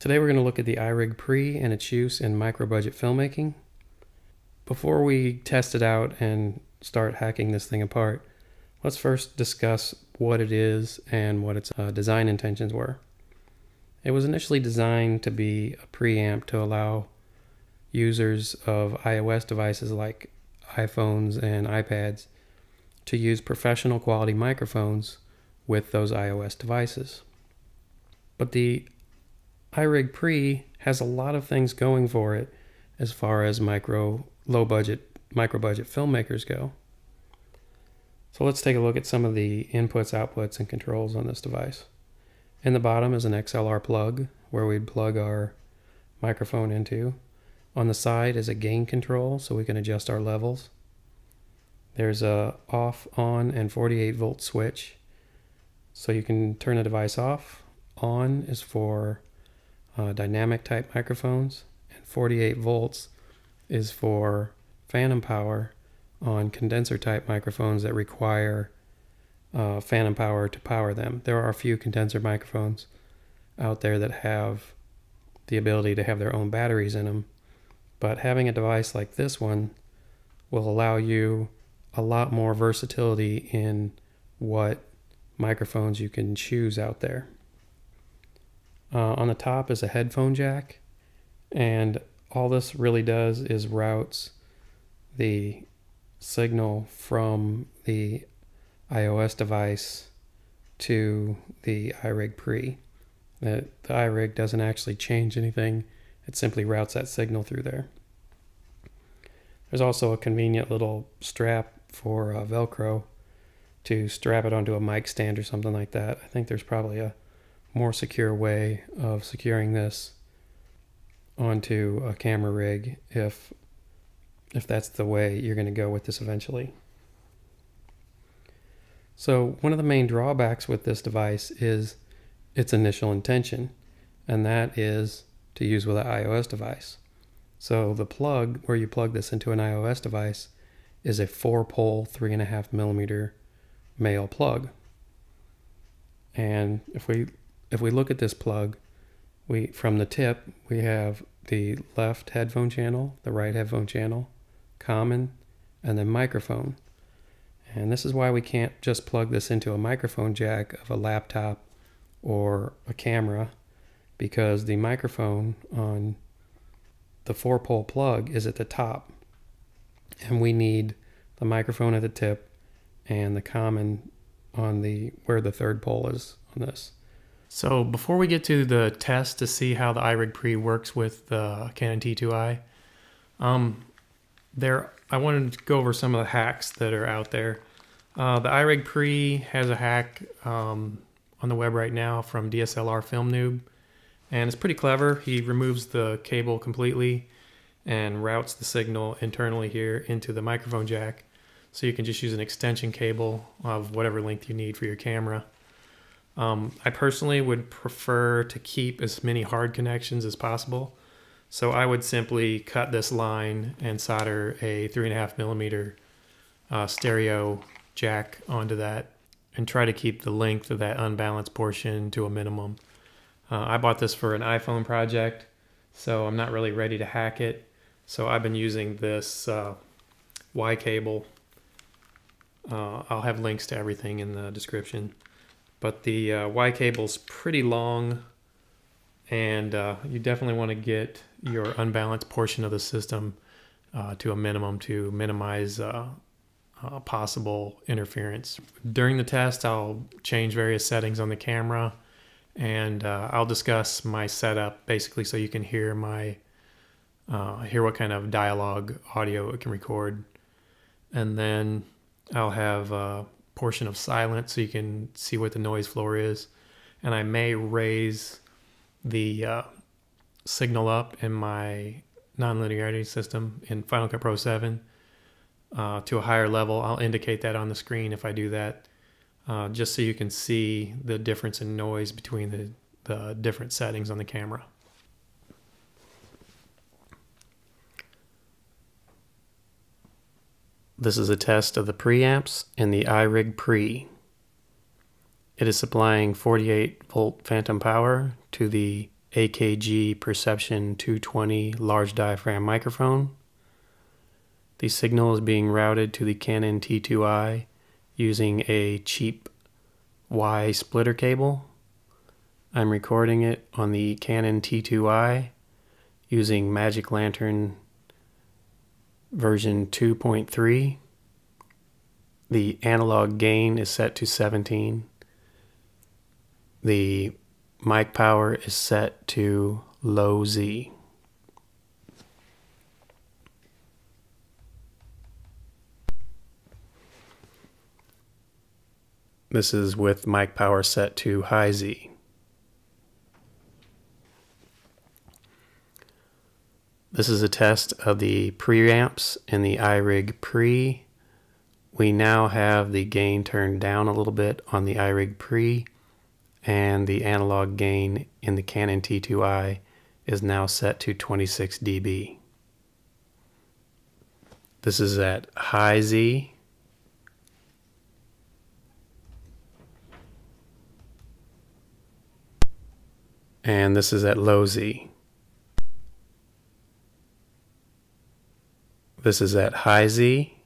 Today we're going to look at the iRig Pre and its use in micro-budget filmmaking. Before we test it out and start hacking this thing apart, let's first discuss what it is and what its design intentions were. It was initially designed to be a preamp to allow users of iOS devices like iPhones and iPads to use professional quality microphones with those iOS devices. But the iRig Pre has a lot of things going for it as far as low budget filmmakers go. So let's take a look at some of the inputs, outputs, and controls on this device. In the bottom is an XLR plug where we'd plug our microphone into. On the side is a gain control so we can adjust our levels. There's a off, on, and 48 volt switch. So you can turn the device off. On is for dynamic type microphones, and 48 volts is for phantom power on condenser type microphones that require phantom power to power them. There are a few condenser microphones out there that have the ability to have their own batteries in them, but having a device like this one will allow you a lot more versatility in what microphones you can choose out there. On the top is a headphone jack, and all this really does is routes the signal from the iOS device to the iRig Pre. The iRig doesn't actually change anything. It simply routes that signal through there. There's also a convenient little strap for Velcro to strap it onto a mic stand or something like that. I think there's probably a more secure way of securing this onto a camera rig if that's the way you're going to go with this eventually. So one of the main drawbacks with this device is its initial intention, and that is to use with an iOS device. So the plug where you plug this into an iOS device is a 4-pole 3.5 millimeter male plug. And if we look at this plug, from the tip, we have the left headphone channel, the right headphone channel, common, and then microphone. And this is why we can't just plug this into a microphone jack of a laptop or a camera, because the microphone on the 4-pole plug is at the top. And we need the microphone at the tip and the common on where the 3rd pole is on this. So before we get to the test to see how the iRig Pre works with the Canon T2i, I wanted to go over some of the hacks that are out there. The iRig Pre has a hack on the web right now from DSLR Film Noob, and it's pretty clever. He removes the cable completely and routes the signal internally here into the microphone jack, so you can just use an extension cable of whatever length you need for your camera. I personally would prefer to keep as many hard connections as possible, so I would simply cut this line and solder a 3.5 millimeter stereo jack onto that and try to keep the length of that unbalanced portion to a minimum. I bought this for an iPhone project, so I'm not really ready to hack it, so I've been using this Y cable. I'll have links to everything in the description, but the Y cable's pretty long, and you definitely want to get your unbalanced portion of the system to a minimum to minimize possible interference. During the test, I'll change various settings on the camera, and I'll discuss my setup basically so you can hear my hear what kind of dialogue audio it can record. And then I'll have a portion of silence so you can see what the noise floor is, and I may raise the signal up in my nonlinearity system in Final Cut Pro 7 to a higher level. I'll indicate that on the screen if I do that, just so you can see the difference in noise between the different settings on the camera. This is a test of the preamps in the iRig Pre. It is supplying 48 volt phantom power to the AKG Perception 220 large diaphragm microphone. The signal is being routed to the Canon T2i using a cheap Y splitter cable. I'm recording it on the Canon T2i using Magic Lantern version 2.3. The analog gain is set to 17. The mic power is set to low Z. This is with mic power set to high Z. This is a test of the preamps in the iRig Pre. We now have the gain turned down a little bit on the iRig Pre, and the analog gain in the Canon T2i is now set to 26 dB. This is at high Z. And this is at low Z. This is at high Z.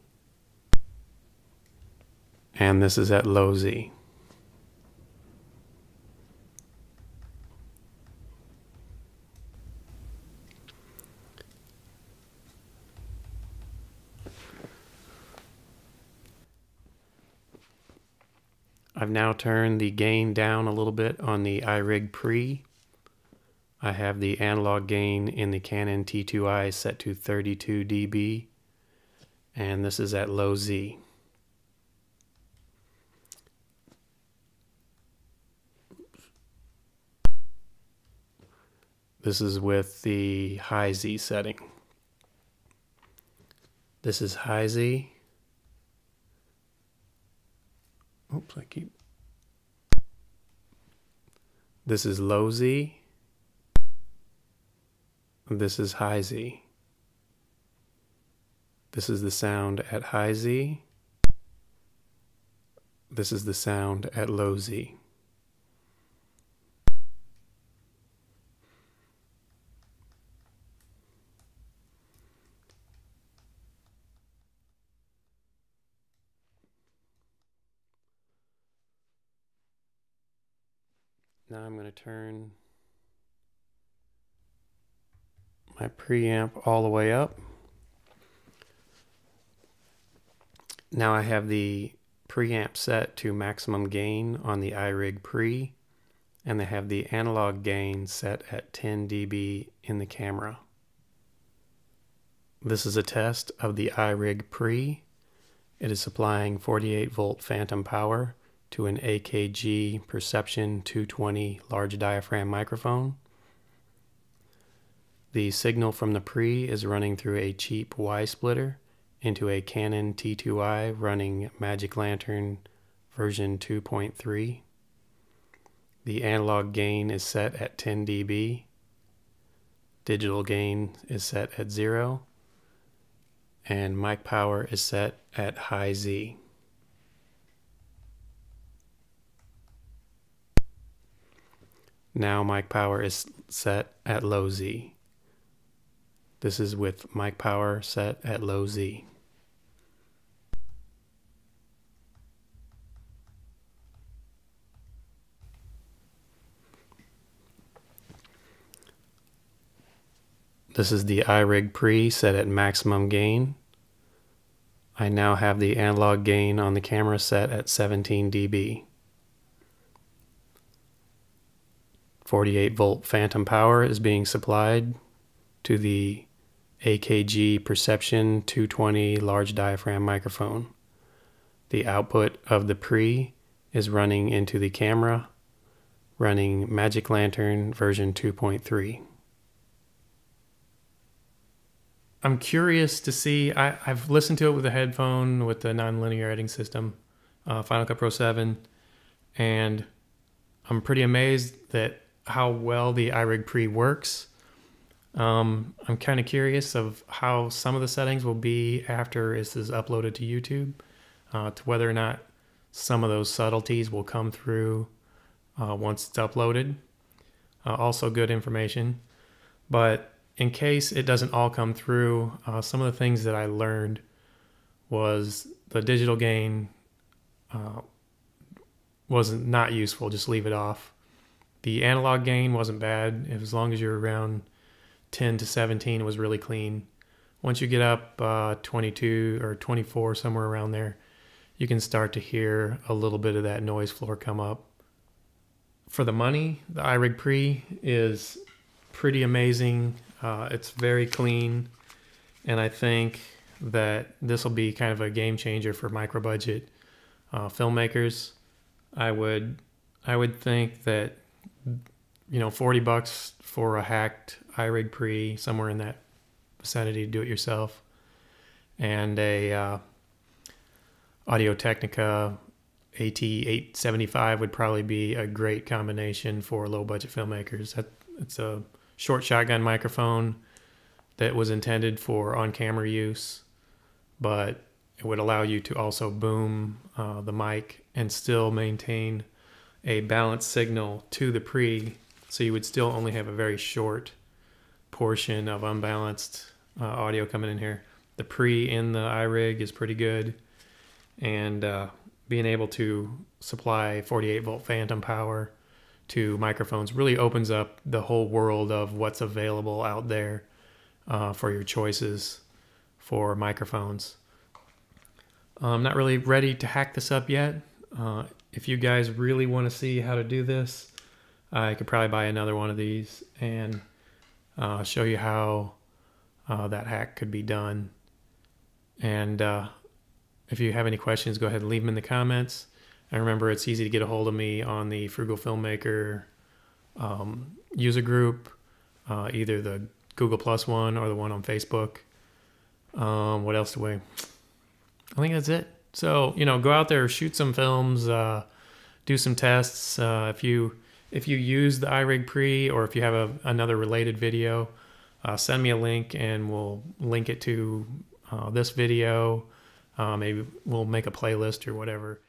And this is at low Z. I've now turned the gain down a little bit on the iRig Pre. I have the analog gain in the Canon T2i set to 32 dB, and this is at low Z. This is with the high Z setting. This is high Z. Oops, This is low Z. This is high Z. This is the sound at high Z. This is the sound at low Z. Now I'm going to turn my preamp all the way up. Now I have the preamp set to maximum gain on the iRig Pre, and I have the analog gain set at 10 dB in the camera. This is a test of the iRig Pre. It is supplying 48 volt phantom power to an AKG Perception 220 large diaphragm microphone. The signal from the Pre is running through a cheap Y splitter into a Canon T2i running Magic Lantern version 2.3. The analog gain is set at 10 dB. Digital gain is set at 0. And mic power is set at high Z. Now mic power is set at low Z. This is with mic power set at low Z. This is the iRig Pre set at maximum gain. I now have the analog gain on the camera set at 17 dB. 48 volt phantom power is being supplied to the AKG Perception 220 large diaphragm microphone. The output of the Pre is running into the camera, running Magic Lantern version 2.3. I'm curious to see, I've listened to it with a headphone with the nonlinear editing system, Final Cut Pro 7, and I'm pretty amazed that how well the iRig Pre works. I'm kind of curious of how some of the settings will be after this is uploaded to YouTube, to whether or not some of those subtleties will come through once it's uploaded. Also good information. But in case it doesn't all come through, some of the things that I learned was the digital gain wasn't not useful, just leave it off. The analog gain wasn't bad, as long as you're around 10 to 17, it was really clean. Once you get up 22 or 24, somewhere around there, you can start to hear a little bit of that noise floor come up. For the money, the iRig Pre is pretty amazing. It's very clean, and I think that this will be kind of a game changer for micro budget filmmakers. I would think that, you know, $40 for a hacked iRig Pre, somewhere in that vicinity, do it yourself, and a Audio-Technica AT875 would probably be a great combination for low budget filmmakers. It's a short shotgun microphone that was intended for on-camera use, but it would allow you to also boom the mic and still maintain a balanced signal to the Pre, so you would still only have a very short portion of unbalanced audio coming in here. The Pre in the iRig is pretty good, and being able to supply 48-volt phantom power to microphones really opens up the whole world of what's available out there for your choices for microphones. I'm not really ready to hack this up yet. If you guys really want to see how to do this, I could probably buy another one of these and show you how that hack could be done. And if you have any questions, go ahead and leave them in the comments. And remember, it's easy to get a hold of me on the Frugal Filmmaker user group, either the Google+ one or the one on Facebook. What else do I think that's it. So, you know, go out there, shoot some films, do some tests. If you use the iRig Pre, or if you have another related video, send me a link and we'll link it to this video. Maybe we'll make a playlist or whatever.